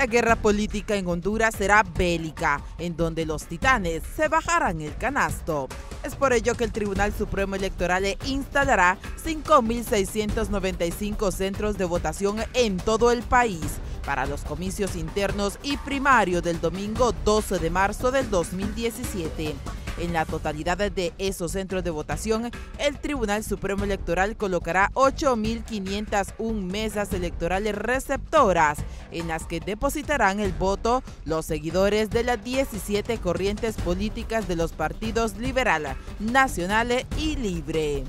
La guerra política en Honduras será bélica, en donde los titanes se bajarán el canasto. Es por ello que el Tribunal Supremo Electoral instalará 5.695 centros de votación en todo el país para los comicios internos y primarios del domingo 12 de marzo del 2017. En la totalidad de esos centros de votación, el Tribunal Supremo Electoral colocará 8.501 mesas electorales receptoras, en las que depositarán el voto los seguidores de las 17 corrientes políticas de los partidos Liberal, Nacional y Libre.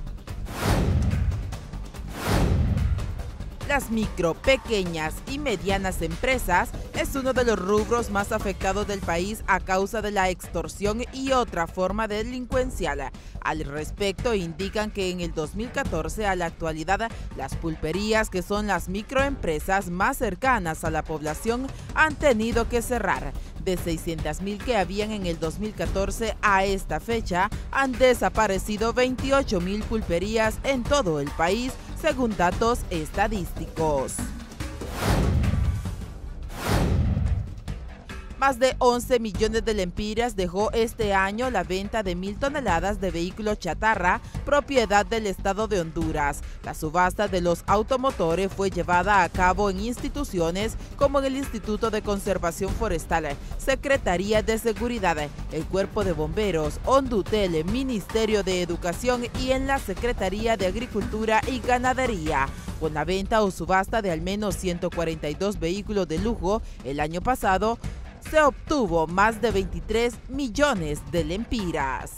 Las micro, pequeñas y medianas empresas es uno de los rubros más afectados del país a causa de la extorsión y otra forma delincuencial. Al respecto, indican que en el 2014 a la actualidad, las pulperías, que son las microempresas más cercanas a la población, han tenido que cerrar. De 600.000 que habían en el 2014 a esta fecha, han desaparecido 28.000 pulperías en todo el país, según datos estadísticos. Más de 11 millones de lempiras dejó este año la venta de 1.000 toneladas de vehículos chatarra, propiedad del Estado de Honduras. La subasta de los automotores fue llevada a cabo en instituciones como en el Instituto de Conservación Forestal, Secretaría de Seguridad, el Cuerpo de Bomberos, Hondutel, Ministerio de Educación y en la Secretaría de Agricultura y Ganadería, con la venta o subasta de al menos 142 vehículos de lujo. El año pasado se obtuvo más de 23 millones de lempiras.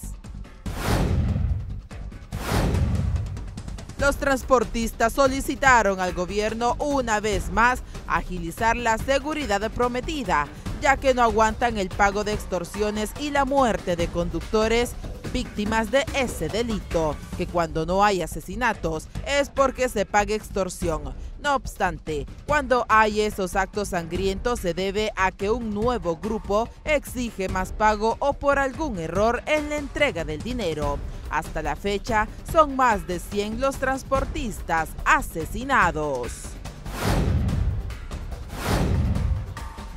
Los transportistas solicitaron al gobierno una vez más agilizar la seguridad prometida, ya que no aguantan el pago de extorsiones y la muerte de conductores víctimas de ese delito, que cuando no hay asesinatos es porque se paga extorsión. No obstante, cuando hay esos actos sangrientos se debe a que un nuevo grupo exige más pago o por algún error en la entrega del dinero. Hasta la fecha, son más de 100 los transportistas asesinados.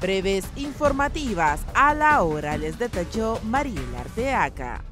Breves informativas a la hora, les detalló Mariela Arteaca.